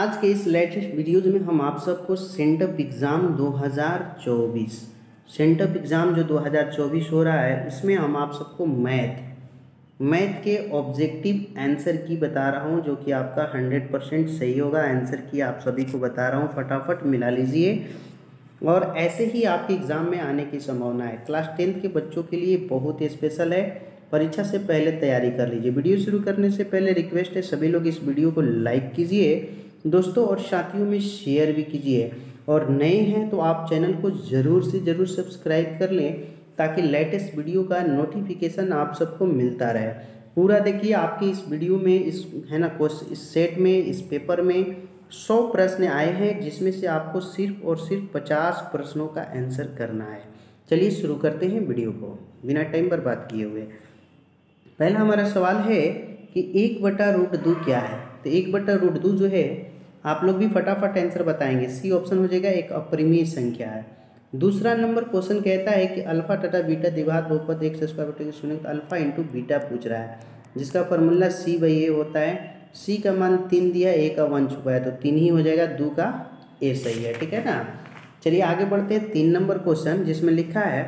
आज के इस लेटेस्ट वीडियोज़ में हम आप सबको सेंटअप एग्ज़ाम 2024 सेंटअप एग्ज़ाम जो 2024 हो रहा है उसमें हम आप सबको मैथ के ऑब्जेक्टिव आंसर की बता रहा हूं, जो कि आपका 100% सही होगा। आंसर की आप सभी को बता रहा हूं, फटाफट मिला लीजिए और ऐसे ही आपके एग्ज़ाम में आने की संभावना है। क्लास 10 के बच्चों के लिए बहुत स्पेशल है, परीक्षा से पहले तैयारी कर लीजिए। वीडियो शुरू करने से पहले रिक्वेस्ट है, सभी लोग इस वीडियो को लाइक कीजिए दोस्तों और साथियों में शेयर भी कीजिए, और नए हैं तो आप चैनल को ज़रूर से ज़रूर सब्सक्राइब कर लें ताकि लेटेस्ट वीडियो का नोटिफिकेशन आप सबको मिलता रहे। पूरा देखिए, आपके इस वीडियो में इस सेट में, इस पेपर में 100 प्रश्न आए हैं, जिसमें से आपको सिर्फ और सिर्फ 50 प्रश्नों का आंसर करना है। चलिए शुरू करते हैं वीडियो को बिना टाइम बर्बाद किए हुए। पहला हमारा सवाल है कि 1/√2 क्या है। तो 1/√2 जो है आप लोग भी फटाफट आंसर बताएंगे, सी ऑप्शन हो जाएगा, एक अपरिमेय संख्या है। दूसरा नंबर क्वेश्चन कहता है कि अल्फा टटा बीटा द्विघात बहुपद x स्क्वायर बटे शून्य, तो अल्फा इंटू बीटा पूछ रहा है, जिसका फॉर्मूला c/a होता है। c का मान 3 दिया, a का 1 छुपा है, तो 3 ही हो जाएगा, 2 का a सही है, ठीक है ना। चलिए आगे बढ़ते हैं, 3 नंबर क्वेश्चन जिसमें लिखा है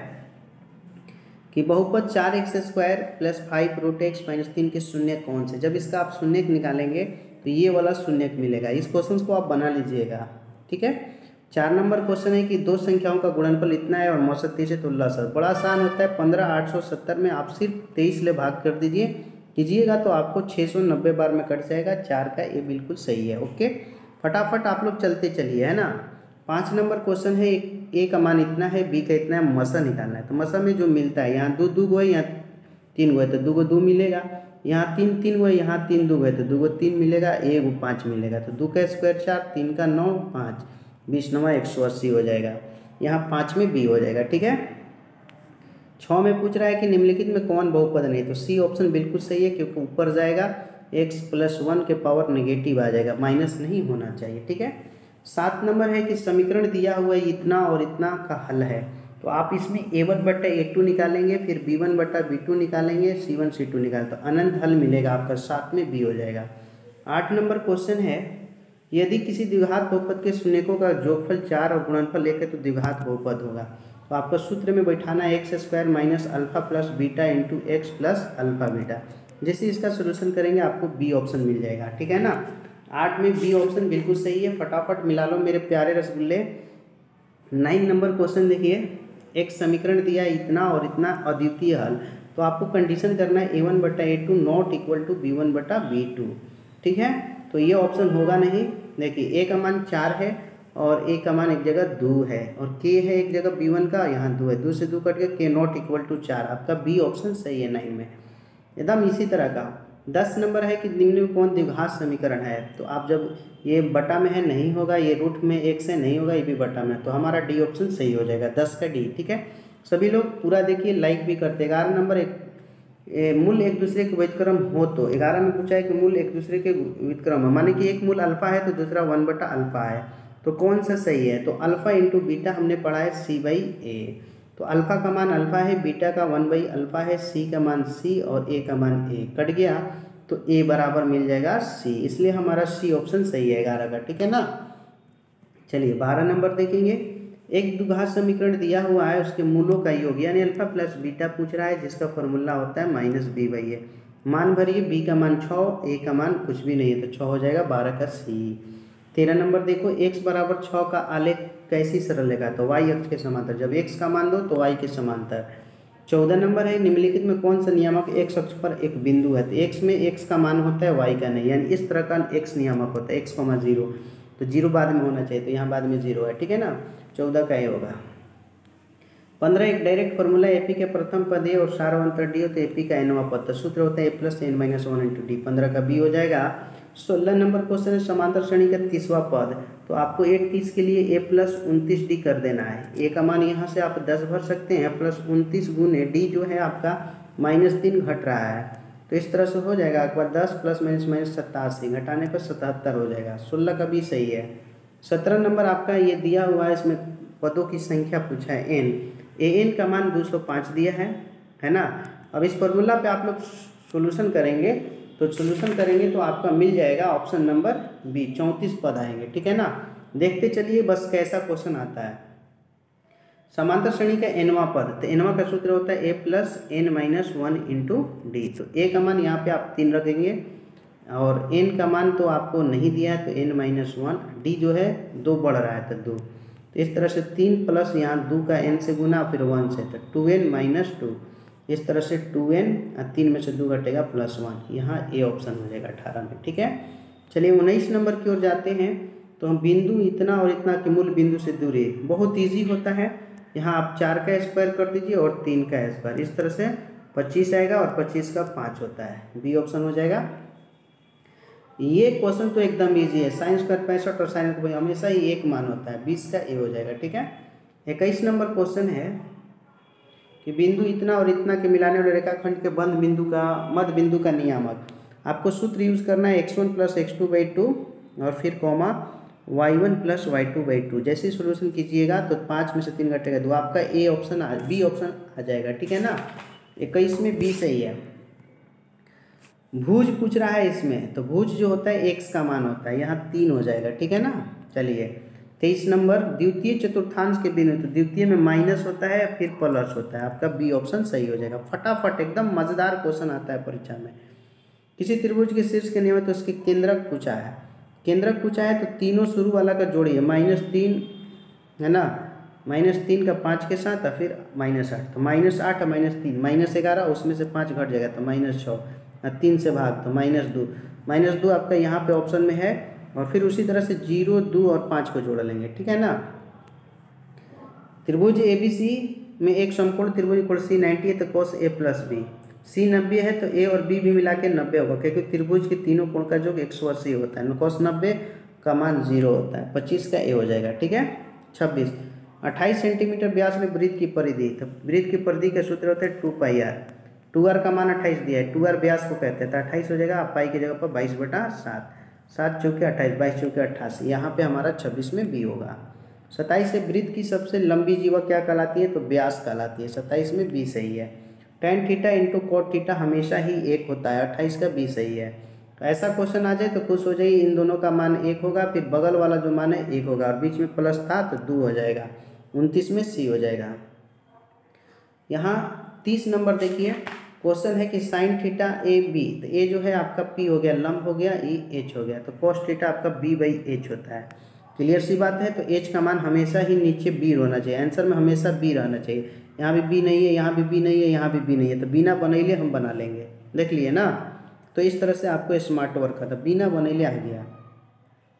कि बहुपद 4x² + 5√x - 3 के शून्य कौन से। जब इसका आप शून्यक निकालेंगे तो ये वाला शून्यक मिलेगा। इस क्वेश्चन को आप बना लीजिएगा, ठीक है। 4 नंबर क्वेश्चन है कि 2 संख्याओं का गुणनफल इतना है और 64 से 16। बड़ा आसान होता है, 15870 में आप सिर्फ 23 ले भाग कर दीजिए कीजिएगा तो आपको 690 बार में कट जाएगा। 4 का ये बिल्कुल सही है, ओके। फटाफट आप लोग चलते चलिए, है ना। 5 नंबर क्वेश्चन है, ए का मान इतना है, बी का इतना है, मसा निकालना है। तो मसा में जो मिलता है, यहाँ 2 गो है, यहाँ 3 गो है, तो 2 गो 2 मिलेगा। यहाँ 3 गो है, यहाँ 3 2 गो है, तो 2 गो 3 मिलेगा, 1 गो 5 मिलेगा। तो 2 का स्क्वायर 4, 3 का 9 5, 20 9 180 हो जाएगा। यहाँ 5 में बी हो जाएगा, ठीक है। 6 में पूछ रहा है कि निम्नलिखित में कौन बहुपद नहीं, तो सी ऑप्शन बिल्कुल सही है, क्योंकि ऊपर जाएगा x + 1 के पावर नेगेटिव आ जाएगा, माइनस नहीं होना चाहिए, ठीक है। 7 नंबर है कि समीकरण दिया हुआ है इतना और इतना का हल है, तो आप इसमें a1/a2 निकालेंगे, फिर b1/b2 निकालेंगे, c1/c2 निकालें, तो अनंत हल मिलेगा आपका, 7 में b हो जाएगा। 8 नंबर क्वेश्चन है, यदि किसी द्विघात बहुपद के शून्यकों का जोगफल 4 और गुणनफल 1 है तो द्विघात बहुपद होगा। तो आपको सूत्र में बैठाना है x² - α + β × x + α β। जैसे इसका सोल्यूशन करेंगे आपको b ऑप्शन मिल जाएगा, ठीक है ना। 8 में बी ऑप्शन बिल्कुल सही है, फटाफट मिला लो मेरे प्यारे रसगुल्ले। 9 नंबर क्वेश्चन देखिए, एक समीकरण दिया इतना और इतना अद्वितीय हल, तो आपको कंडीशन करना है a1/a2 ≠ b1/b2, ठीक है। तो ये ऑप्शन होगा नहीं। देखिए a का मान 4 है और a का मान एक जगह 2 है और k है एक जगह b1 का, यहाँ 2 है, 2 से 2 कट गया, k ≠ 4, आपका बी ऑप्शन सही है 9 में। एकदम इसी तरह का 10 नंबर है कि निम्न में कौन द्विघात समीकरण है, तो आप जब ये बटा में है नहीं होगा, ये रूट में 1 से नहीं होगा, ये भी बटा में, तो हमारा डी ऑप्शन सही हो जाएगा, 10 का D, ठीक है। सभी लोग पूरा देखिए, लाइक भी करते। 11 नंबर एक मूल एक दूसरे के व्युत्क्रम हो, तो 11 में पूछा है कि मूल एक दूसरे के व्युत्क्रम हो, माने कि एक मूल अल्फा है तो दूसरा 1/α है, तो कौन सा सही है। तो अल्फा इंटू बीटा हमने पढ़ा है c/a, तो अल्फ़ा का मान अल्फ़ा है, बीटा का 1/α है, सी का मान सी और ए का मान ए, कट गया तो ए बराबर मिल जाएगा सी, इसलिए हमारा सी ऑप्शन सही है 11 का, ठीक है ना। चलिए 12 नंबर देखेंगे, एक द्विघात समीकरण दिया हुआ है, उसके मूलों का योग यानी α + β पूछ रहा है, जिसका फॉर्मूला होता है -b/a। मान भरिए, बी का मान 6, ए का मान कुछ भी नहीं है, तो 6 हो जाएगा, 12 का C। 13 नंबर देखो, x बराबर 6 का आलेख कैसी सरल रेखा, तो y अक्ष के समांतर, जब x का मान दो तो y के समांतर। 14 नंबर है, निम्नलिखित में कौन सा नियामक x अक्ष पर एक बिंदु है, तो x में x का मान होता है, y का नहीं, यानी इस तरह का x नियामक होता है, x,0, तो 0 बाद में होना चाहिए, तो यहाँ बाद में 0 है, ठीक है ना, 14 का ये होगा। 15 एक डायरेक्ट फॉर्मूला, ए पी के प्रथम पद ए और सार्वंतर डी हो, तो ए पी का nवां पद, तो सूत्र होता है a + n - 1 × d, 15 का B हो जाएगा। 16 नंबर क्वेश्चन है, समांतर श्रेणी का 30वां पद, तो आपको 8 30 के लिए a + 29d कर देना है, a का मान यहाँ से आप 10 भर सकते हैं, +29 × d जो है आपका -3 घट रहा है, तो इस तरह से हो जाएगा आपका 10 ± -87, घटाने पर 77 हो जाएगा, 16 का B सही है। 17 नंबर आपका ये दिया हुआ है, इसमें पदों की संख्या पूछा है n, an का मान 205 दिया है ना। अब इस फॉर्मूला पे आप लोग सोल्यूशन करेंगे तो सोल्यूशन करेंगे तो आपका मिल जाएगा ऑप्शन नंबर बी, 34 पद आएंगे। ठीक है ना, देखते चलिए बस कैसा क्वेश्चन आता है। समांतर श्रेणी का एनवा पद, तो एनवा का सूत्र होता है A plus N minus one into D. तो ए का मान यहाँ पे आप 3 रखेंगे और एन का मान तो आपको नहीं दिया है तो एन माइनस वन, डी जो है 2 बढ़ रहा है तो 2, तो इस तरह से 3 प्लस यहाँ 2 का एन से गुना फिर 1 से तो 2n माइनस 2, इस तरह से 2n 3 में से 2 घटेगा प्लस 1, यहाँ ए ऑप्शन हो जाएगा 18 में। ठीक है, चलिए 19 नंबर की ओर जाते हैं। तो हम बिंदु इतना और इतना के मूल बिंदु से दूरी, बहुत ईजी होता है, यहाँ आप 4 का स्क्वायर कर दीजिए और 3 का स्क्वायर, इस तरह से 25 आएगा और 25 का 5 होता है, बी ऑप्शन हो जाएगा। ये क्वेश्चन तो एकदम इजी है, साइंस का 65 और साइंस का हमेशा ही एक मान होता है, 20 का ए हो जाएगा। ठीक है, 21 नंबर क्वेश्चन है कि बिंदु इतना और इतना के मिलाने वाले रेखाखंड के बंद बिंदु का मध्य बिंदु का नियामक, आपको सूत्र यूज़ करना है x1 प्लस x2 बाई 2 और फिर comma y1 plus y2 by 2। जैसे सोल्यूशन कीजिएगा तो 5 में से 3 घटेगा 2, आपका ए ऑप्शन बी ऑप्शन आ जाएगा। ठीक है ना, 21 में बी सही है। भुज पूछ रहा है इसमें, तो भुज जो होता है x का मान होता है, यहाँ 3 हो जाएगा। ठीक है ना, चलिए 23 नंबर द्वितीय चतुर्थांश के बिंदु, तो द्वितीय में माइनस होता है फिर प्लस होता है, आपका बी ऑप्शन सही हो जाएगा। फटाफट एकदम मज़ेदार क्वेश्चन आता है परीक्षा में। किसी त्रिभुज के शीर्ष के नियम है तो उसके केंद्रक पूछा है, केंद्रक पूछा है तो तीनों शुरू वाला का जोड़िए, -3 है ना, -3 का 5 के साथ और फिर -8, तो -8 और -3 -11, उसमें से 5 घट जाएगा तो -6, 3 से भाग तो -2 आपका यहाँ पे ऑप्शन में है। और फिर उसी तरह से 0, 2 और 5 को जोड़ लेंगे। ठीक है ना, त्रिभुज ABC में एक समकोण त्रिभुज कोण सी 90 है तो cos A plus B, C 90 है तो ए और बी भी मिला के 90 होगा, क्योंकि त्रिभुज के तीनों कोण का योग 180 होता है, cos 90 का मान 0 होता है, 25 का ए हो जाएगा। ठीक है, 26 28 सेंटीमीटर व्यास में वृत्त की परिधि, तो वृत्त की परिधि का सूत्र होता है 2πr, 2r का मान 28 दिया है, 2r व्यास को कहते हैं तो 28 हो जाएगा, पाई की जगह पर 22/7, 7 चौके 28, 22 चौके 88, यहाँ पे हमारा 26 में बी होगा। 27 से वृत्त की सबसे लंबी जीवा क्या कहलाती है, तो व्यास कहलाती है, 27 में बी सही है। tan theta into cot theta हमेशा ही 1 होता है, 28 का बी सही है। तो ऐसा क्वेश्चन आ जाए तो खुश हो जाइए, इन दोनों का मान 1 होगा, फिर बगल वाला जो मान है 1 होगा और बीच में प्लस था तो 2 हो जाएगा, 29 में सी हो जाएगा। यहाँ 30 नंबर देखिए, क्वेश्चन है कि sin थीटा ए बी, तो ए जो है आपका पी हो गया, लंब हो गया, ई एच हो गया, तो cos थीटा आपका बी बाई एच होता है। क्लियर सी बात है, तो एच का मान हमेशा ही नीचे बी होना चाहिए, आंसर में हमेशा बी रहना चाहिए, यहाँ भी बी नहीं है, यहाँ भी बी नहीं है, यहाँ भी बी नहीं है, तो बिना बनैले हम बना लेंगे, देख लिए ना। तो इस तरह से आपको स्मार्ट वर्क का था, बिना बनैले आ गया।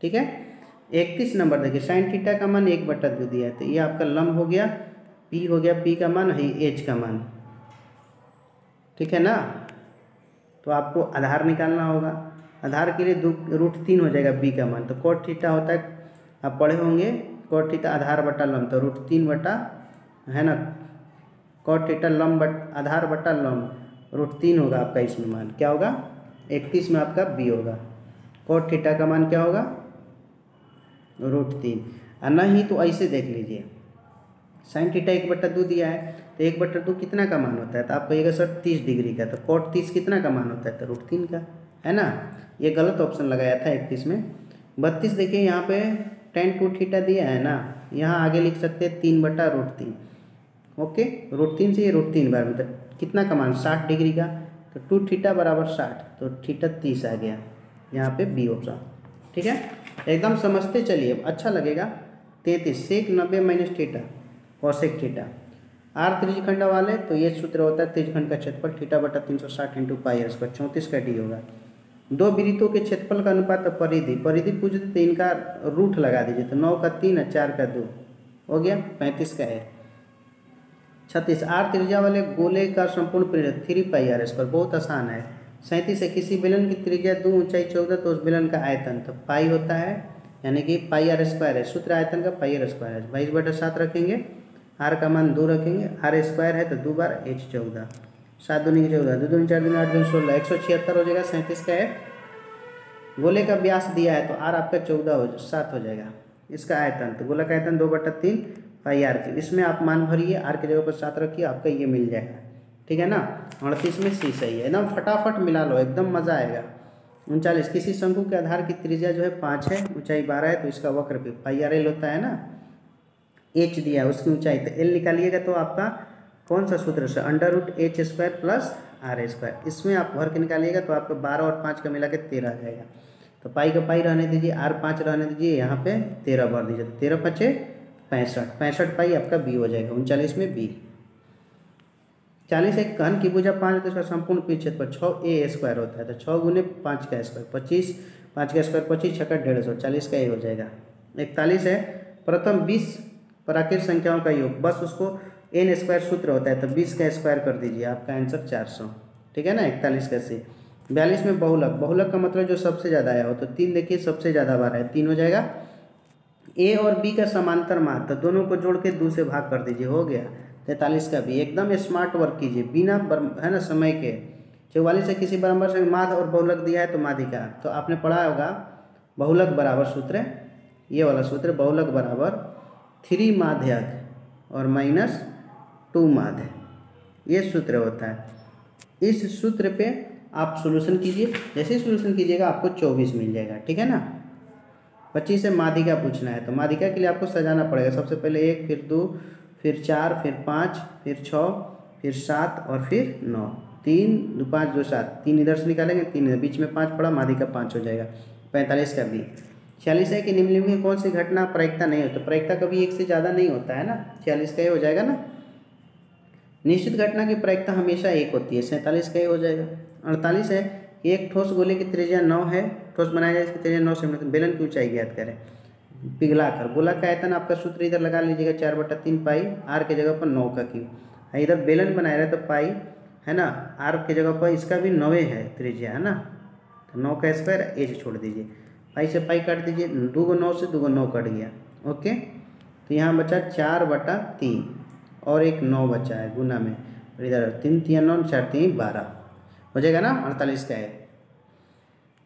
ठीक है, 31 नंबर देखिए, साइन थीटा का मान 1/2 दिया है, तो ये आपका लंब हो गया, पी हो गया, पी का मान है एच का मान। ठीक है ना, तो आपको आधार निकालना होगा, आधार के लिए 2√3 हो जाएगा बी का मान, तो cot थीटा होता है, आप पढ़े होंगे cot थीटा आधार बटा लंब, तो √3 बटा है ना, cot थीटा लंब बट आधार बटा लंब, √3 होगा आपका, इसमें मान क्या होगा, 31 में आपका b होगा, cot थीटा का मान क्या होगा, √3। और नहीं तो ऐसे देख लीजिए, sin थीटा 1/2 दिया है, तो 1/2 कितना का मान होता है, तो आप कहिएगा सर 30 डिग्री का, तो cot 30 कितना का मान होता है, तो √3 का, है ना, ये गलत ऑप्शन लगाया था 31 में। 32 देखिए, यहाँ पे tan 2 थीटा दिया है ना, यहाँ आगे लिख सकते हैं 3/√3, ओके, √3 से ये √3 बार मतलब कितना का मान 60 डिग्री का, तो 2θ = 60, तो थीटा 30 आ गया, यहाँ पे बी ऑप्शन। ठीक है, एकदम समझते चलिए, अच्छा लगेगा। 33 sec 90 - theta cosec theta, R त्रिज्यखंड वाले, तो ये सूत्र होता है त्रिज्यखंड का क्षेत्रफल θ बटा 360 इंटू पाई, 34 का डी होगा। दो वृत्तों के क्षेत्रफल का अनुपात परिधि, परिधि पूछ देते तो इनका रूट लगा दीजिए, तो 9 का 3 और 4 का 2 हो गया, 35 का है। 36 आर त्रिज्या वाले गोले का संपूर्ण परिधि 3πr², बहुत आसान है। 37 है किसी बेलन की त्रिज्या 2 ऊंचाई 14 तो उस बेलन का आयतन तो पाई होता है, यानी कि πr² है, सूत्र आयतन का πr² है, 22/7 रखेंगे, आर का मान 2 रखेंगे, r² है तो 2 बार h 14, 7 दूनी 14, 2 दूनी 4, 2 8, 2 16, 176 हो जाएगा, 37 का है। गोले का व्यास दिया है तो आर आपका 14/7 हो जाएगा, इसका आयतन तो गोला का आयतन 2/3 पाई आर, इसमें आप मान भरिए, आर की जगह पर 7 रखिए, आपका ये मिल जाएगा। ठीक है ना, 38 में सी सही है। एकदम फटाफट मिला लो, एकदम मज़ा आएगा। 39 किसी शंकु के आधार की त्रिज्या जो है 5 है, ऊंचाई 12 है, तो इसका वक्र भी पाईआरएल होता है ना। एच दिया है उसकी ऊंचाई, तो एल निकालिएगा तो आपका कौन सा सूत्र से under root H square plus R square, इसमें आप भर के निकालिएगा तो आपका 12 और 5 का मिला के 13 आ जाएगा। तो पाई का पाई रहने दीजिए, आर 5 रहने दीजिए, यहाँ पे 13 भर दीजिए, तो 13×5=65, 65 पाई आपका बी हो जाएगा। 39 में बी। 40 एक घन की भुजा 5 तो इसका संपूर्ण पीछेद पर 6a² होता है, तो 6 × 5² 25, 5² 25, 6×150, 40 का ए हो जाएगा। 41 है प्रथम 20 प्राकृत संख्याओं का योग, बस उसको n² सूत्र होता है, तो 20 का स्क्वायर कर दीजिए, आपका आंसर 400, ठीक है ना, 41 का सी। 42 में बहुलक, बहुलक का मतलब जो सबसे ज़्यादा आया हो, तो 3 देखिए सबसे ज़्यादा बार है, 3 हो जाएगा। ए और बी का समांतर माध्य, तो दोनों को जोड़ के 2 से भाग कर दीजिए, हो गया। 43 का भी एकदम स्मार्ट वर्क कीजिए बिना है ना समय के। 44 से किसी बराबर से माध्य और बहुलक दिया है तो माध्य का, तो आपने पढ़ा होगा बहुलक बराबर सूत्र है, ये वाला सूत्र बहुलक बराबर 3 माध्यक और -2 माध्य, ये सूत्र होता है। इस सूत्र पे आप सॉल्यूशन कीजिए, जैसे ही सॉल्यूशन कीजिएगा आपको 24 मिल जाएगा, ठीक है ना। 25 से माध्यिका पूछना है, तो माध्यिका के लिए आपको सजाना पड़ेगा, सबसे पहले 1, फिर 2, फिर 4, फिर 5, फिर 6, फिर 7 और फिर 9। 3×5=7, 3 इधर से निकालेंगे, 3 इधर, बीच में 5 पड़ा, माध्यिका 5 हो जाएगा। 45 का भी। 46 है कि निम्नलिखित कौन सी घटना प्रायिकता नहीं होती, तो प्रायिकता कभी एक से ज़्यादा नहीं होता है ना, 46 का ये हो जाएगा ना। निश्चित घटना की प्रायिकता हमेशा 1 होती है, 47 का ये हो जाएगा। 48 है एक ठोस गोले की त्रिज्या 9 है, ठोस बनाया जाए इसकी त्रिज्या 9 से बेलन की ऊंचाई ज्ञात करें पिघलाकर। गोला का आयतन आपका सूत्र इधर लगा लीजिएगा 4/3 पाई आर के जगह पर 9 का क्यूब, इधर बेलन बनाया रहे तो पाई है ना, आर के जगह पर इसका भी 9 है त्रिज्या है ना, तो 9 का स्क्वायर एच छोड़ दीजिए, पाई से पाई काट दीजिए, 2×9 से 2×9 कट गया, ओके। तो यहाँ बचा 4/3 और एक 9 बचा है गुना में, इधर 3×3=9, 4×3=12 हो जाएगा ना। 48 का है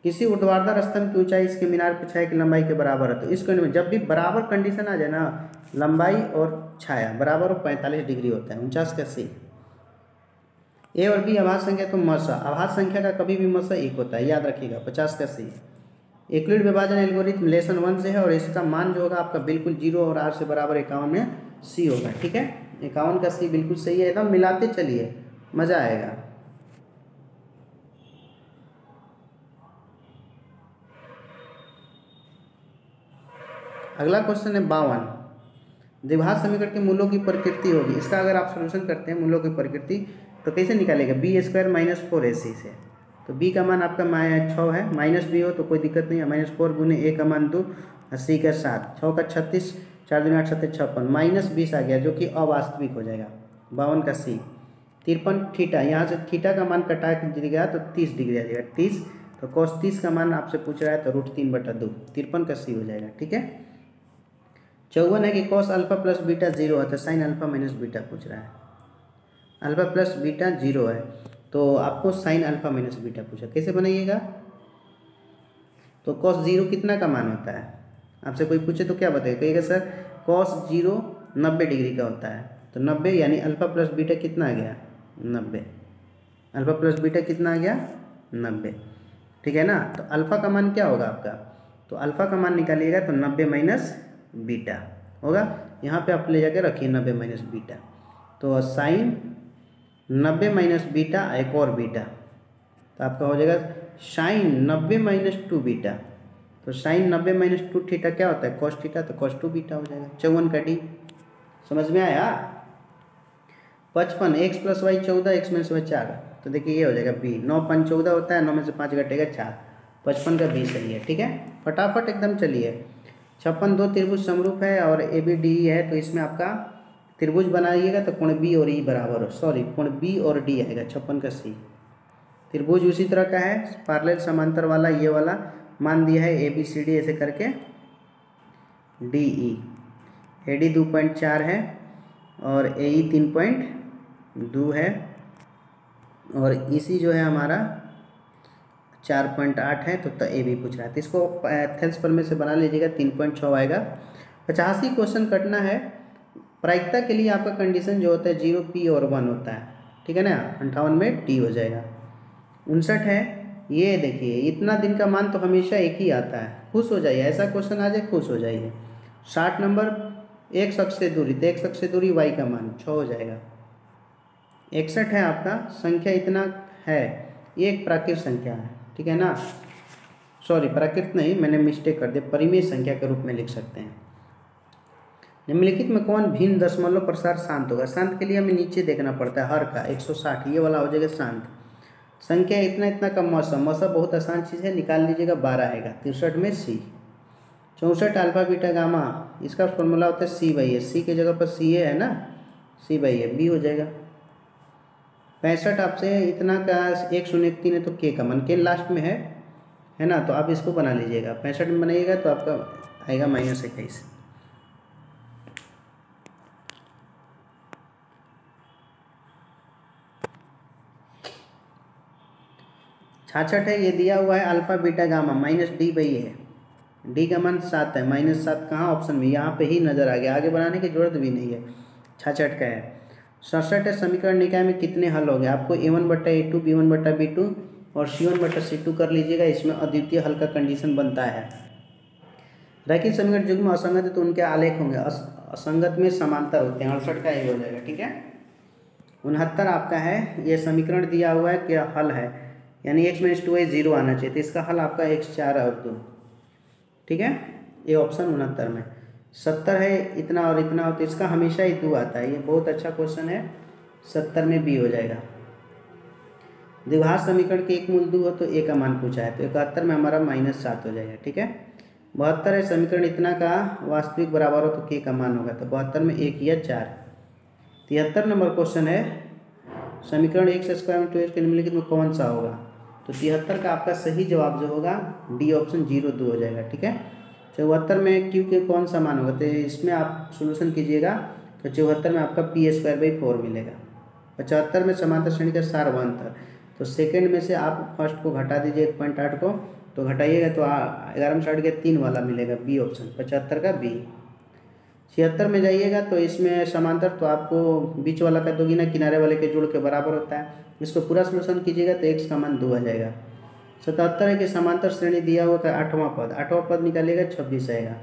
किसी ऊर्ध्वाधर स्तंभ की ऊंचाई इसके मीनार पर छाया की लंबाई के बराबर है, तो इस खंड में जब भी बराबर कंडीशन आ जाए ना, लंबाई और छाया बराबर 45 डिग्री होता है। 49 का सी। ए और बी आभास संख्या, तो मसा आभास संख्या का कभी भी मसा 1 होता है, याद रखिएगा। 50 का सी। यूक्लिड विभाजन एल्गोरिथम लेसन 1 से है और इसका मान जो होगा आपका बिल्कुल 0 और आर से बराबर 51 में सी होगा, ठीक है। 51 का सी बिल्कुल सही है, एकदम मिलाते चलिए, मज़ा आएगा। अगला क्वेश्चन है 52, द्विभाष समीकरण के मूलों की प्रकृति होगी। इसका अगर आप सॉल्यूशन करते हैं मूलों की प्रकृति, तो कैसे निकालेगा, b² - 4ac से, तो b का मान आपका 6 है, -b हो तो कोई दिक्कत नहीं है, -4 × a का मान 2, c का 7, 6 का 36, 4×8=56, -20 आ गया जो कि अवास्तविक हो जाएगा। 52 का c। 53 थीटा, यहाँ से थीटा का मान कटा गया तो 30 डिग्री आ जाएगा, 30, तो cos 30 का मान आपसे पूछ रहा है तो √3/2, 53 का c हो जाएगा, ठीक है। 54 है कि cos अल्फा प्लस बीटा 0 है, तो sin अल्फा माइनस बीटा पूछ रहा है, अल्फा प्लस बीटा 0 है तो आपको sin अल्फा माइनस बीटा पूछा, कैसे बनाइएगा। तो cos 0 कितना का मान होता है, आपसे कोई पूछे तो क्या बताएगा, कहिएगा सर cos 0 90 डिग्री का होता है, तो 90 यानी अल्फा प्लस बीटा कितना आ गया 90, अल्फा प्लस बीटा कितना आ गया 90, ठीक है ना। तो अल्फा का मान क्या होगा आपका, तो अल्फा का मान निकालिएगा तो 90 - बीटा होगा, यहाँ पे आप ले जाके रखिए 90 - बीटा, तो साइन 90 - बीटा एक और बीटा, तो आपका हो जाएगा साइन 90 - 2 बीटा, तो साइन 90 - 2 थीटा क्या होता है कॉस थीटा, तो cos 2 बीटा हो जाएगा। 54 का डी, समझ में आया। 55 x + y 14, x - y 4, तो देखिए ये हो जाएगा बी, 9×5=14 होता है, 9 में से 5 घटेगा 4, 55 का बी सही है, ठीक है। फटाफट एकदम चलिए। 56 दो त्रिभुज समरूप है और ABDE है, तो इसमें आपका त्रिभुज बनाइएगा तो कोण B और E बराबर हो, सॉरी कोण B और D आएगा। 56 का सी। त्रिभुज उसी तरह का है, पैरेलल समांतर वाला, ये वाला मान दिया है ABCD ऐसे करके DE, AD 2.4 है और AE 3.2 है और EC जो है हमारा 4.8 है, तो AB पूछ रहा है, तो इसको थेल्सपर में से बना लीजिएगा, 3.6 आएगा। 85 क्वेश्चन कटना है, प्रायिकता के लिए आपका कंडीशन जो होता है 0, p और 1 होता है, ठीक है ना, 58 में टी हो जाएगा। 59 है, ये देखिए इतना दिन का मान तो हमेशा एक ही आता है। खुश हो जाइए, ऐसा क्वेश्चन आ जाए खुश हो जाइए। 60 नंबर, एक शख्स से दूरी, तो एक शख्स से दूरी y का मान 6 हो जाएगा। 61 है आपका, संख्या इतना है, ये एक प्राकृत संख्या है, ठीक है ना, सॉरी प्राकृत नहीं, मैंने मिस्टेक कर दिया, परिमेय संख्या के रूप में लिख सकते हैं। निम्नलिखित में कौन भिन्न दशमलव पर सार शांत होगा? शांत के लिए हमें नीचे देखना पड़ता है, हर का 160 ये वाला हो जाएगा शांत। संख्या इतना इतना का मौसम, मौसम बहुत आसान चीज़ है, निकाल लीजिएगा 12 आएगा। 63 में सी। 64 अल्फा बीटा गामा, इसका फॉर्मूला होता है C/A, सी के जगह पर सी ए है ना, C/A बी हो जाएगा। 65 आपसे इतना का 103 है तो के का मान, के लास्ट में है ना, तो आप इसको बना लीजिएगा। 65 में बनाइएगा तो आपका आएगा -21। छाछठ है, ये दिया हुआ है अल्फा बीटा गामा -D/A है, डी का मान 7 है, -7 कहाँ ऑप्शन में, यहाँ पे ही नज़र आ गया, आगे बढ़ाने की जरूरत भी नहीं है, 66 का है। 67 है, समीकरण निकाय में कितने हल हो गए? आपको A1/A2, B1/B2 और C1/C2 कर लीजिएगा, इसमें अद्वितीय हल का कंडीशन बनता है। रैखिक समीकरण युग्म में असंगत है तो उनके आलेख होंगे, असंगत में समानता होते हैं, 68 का ये हो जाएगा, ठीक है। 69 आपका है, ये समीकरण दिया हुआ है क्या हल है, यानी x-2 0 आना चाहिए, तो इसका हल आपका x4 और 2, ठीक है, ये ऑप्शन 69 में। 70 है, इतना और इतना हो तो इसका हमेशा ही 2 आता है, ये बहुत अच्छा क्वेश्चन है, 70 में बी हो जाएगा। द्विघात समीकरण के एक मूल 2 हो तो a का मान पूछा है, तो 71 में हमारा -7 हो जाएगा, ठीक है। 72 है, समीकरण इतना का वास्तविक बराबर हो तो k का मान होगा, तो 72 में 1 या 4। 73 नंबर क्वेश्चन है, समीकरण x² के निम्नलिखित में कौन सा होगा? तो 73 का आपका सही जवाब जो होगा डी ऑप्शन 02 हो जाएगा, ठीक है। 74 में क्यू के कौन सा मान होगा, तो इसमें आप सोल्यूशन कीजिएगा तो 74 में आपका P² 4 मिलेगा। 75 में समांतर श्रेणी का सारवंतर, तो सेकंड में से आप फर्स्ट को घटा दीजिए 1.8 को, तो घटाइएगा तो 11 में 60 के 3 वाला मिलेगा, बी ऑप्शन 75 का बी। 76 में जाइएगा तो इसमें समांतर तो आपको बीच वाला का दोगुना किनारे वाले के जोड़ के बराबर होता है, इसको पूरा सोल्यूशन कीजिएगा तो x का मान 2 आ जाएगा। 77 है कि समांतर श्रेणी दिया हुआ का 8वां पद निकालिएगा 26 आएगा।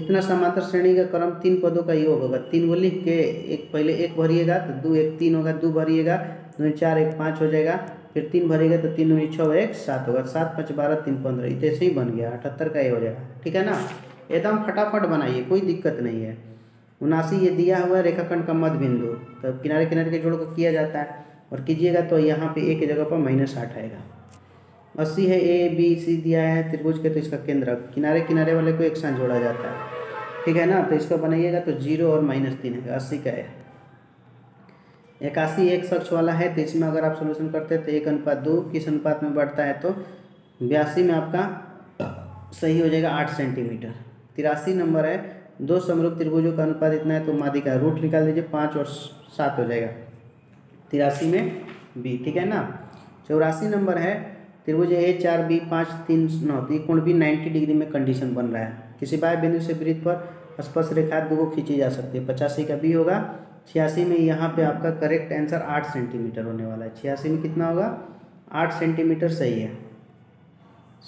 इतना समांतर श्रेणी का क्रम 3 पदों का योग होगा, 3 को लिख के एक पहले 1 भरिएगा तो 2 1 3 होगा, 2 भरिएगा 2 4 1 5 हो जाएगा, फिर 3 भरिएगा तो 3 2 6 1 7 होगा, 7 5 12 3 15, ऐसे ही बन गया, 78 का ये हो जाएगा, ठीक है ना। एकदम फटाफट बनाइए, कोई दिक्कत नहीं है। 79 ये दिया हुआ है रेखाखंड का मध्य बिंदु, तो किनारे किनारे के जोड़ को किया जाता है और कीजिएगा तो यहाँ पे a के जगह पर -8 आएगा। 80 है, A B C दिया है त्रिभुज के, तो इसका केंद्र किनारे किनारे वाले को एक साथ जोड़ा जाता है, ठीक है ना, तो इसको बनाइएगा तो 0 और -3 है, 80 का है। 81 एक शख्स वाला है, तो इसमें अगर आप सोल्यूशन करते हैं तो 1 अनुपात 2 किस अनुपात में बढ़ता है, तो 82 में आपका सही हो जाएगा 8 सेंटीमीटर। 83 नंबर है, दो समरूप त्रिभुजों का अनुपात इतना है तो माध्य का रूट निकाल दीजिए 5 और 7 हो जाएगा, 83 में बी, ठीक है ना। 84 नंबर है, त्रिभुज A 4 B 5 3 9, त्रिकोण भी 90 डिग्री में कंडीशन बन रहा है, किसी बाह्य बिंदु से वृत्त पर स्पर्श रेखा 2 को खींची जा सकती है, 85 का बी होगा। 86 में यहाँ पे आपका करेक्ट आंसर 8 सेंटीमीटर होने वाला है, 86 में कितना होगा 8 सेंटीमीटर सही है।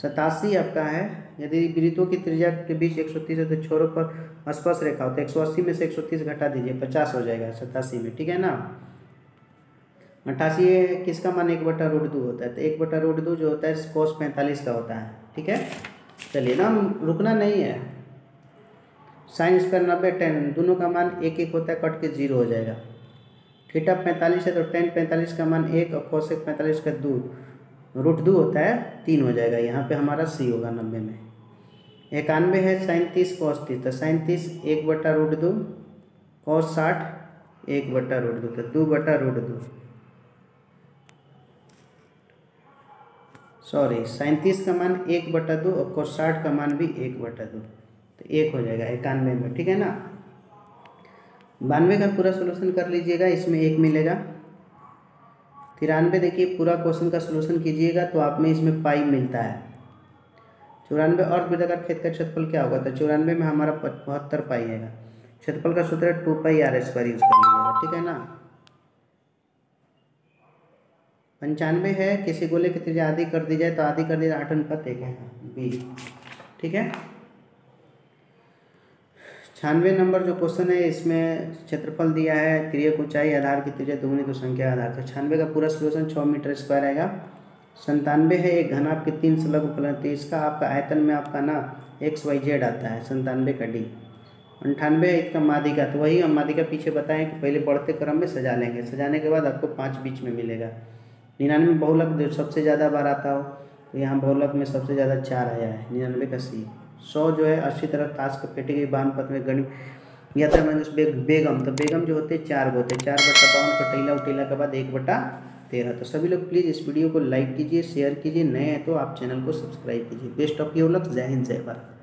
87 आपका है, यदि वृत्तों की त्रिज्या के बीच 130 है तो छोरों पर स्पर्श रेखा होता है, 180 में से 130 घटा दीजिए 50 हो जाएगा 87 में, ठीक है ना। 88 किसका मान 1/√2 होता है, तो 1/√2 जो होता है cos 45 का होता है, ठीक है। चलिए ना, रुकना नहीं है। sin² 90 10, दोनों का मान 1 1 होता है, कट के 0 हो जाएगा। थीटा 45 है तो tan 45 का मान 1 और cosec 45 का 2√2 होता है 3 हो जाएगा, यहाँ पे हमारा सी होगा 90 में। 91 है, sin 30 cos 30, तो sin 30 1/√2, cos 60 1/√2, तो 2/√2, सॉरी sin 30 का मान 1/2 और cos 60 का मान भी 1/2, तो 1 हो जाएगा 91 में, ठीक है ना। 92 का पूरा सोल्यूशन कर लीजिएगा, इसमें 1 मिलेगा। 93 देखिए पूरा क्वेश्चन का सोल्यूशन कीजिएगा तो आप में इसमें पाई मिलता है। 94 और वृत्ताकार खेत का क्षेत्रफल क्या होगा, तो 94 में हमारा 72 पाई आएगा। क्षेत्रफल का सूत्र 2πr² यूज कर लीजिएगा, ठीक है ना। पंचानवे है, किसी गोले की त्रिज्या आधी कर दी जाए तो आधी कर दी जाए 8 अनुपात 1 है बी। ठीक है, 96 नंबर जो क्वेश्चन है इसमें क्षेत्रफल दिया है, त्रिज्या ऊंचाई आधार की त्रिज्या दोगुनी तो संख्या आधार, तो 96 का पूरा सोल्यूशन 6 मीटर स्क्वायर आएगा। 97 है एक घन आपके 3 से लघु फलन है, तो इसका आपका आयतन में आपका ना XYZ आता है 97 का डी। 98 है इसका माध्यिका, तो वही हम माध्यिका पीछे बताएं कि पहले बढ़ते क्रम में सजा लेंगे, सजाने के बाद आपको 5 बीच में मिलेगा। 99 में बहुलक जो सबसे ज़्यादा बार आता हो, तो यहाँ बहुलक में सबसे ज़्यादा 4 आया है 99 का सी। 100 जो है 80 तरफ ताश को फेटी गई बान पथ में गणित यात्रा में बेगम, तो बेगम जो होते हैं 4 होते हैं 4/52 कटीला उटीला के बाद 1/13। तो सभी लोग प्लीज़ इस वीडियो को लाइक कीजिए, शेयर कीजिए, नए हैं तो आप चैनल को सब्सक्राइब कीजिए। बेस्ट ऑफ योर लक, जय हिंद जय भारत।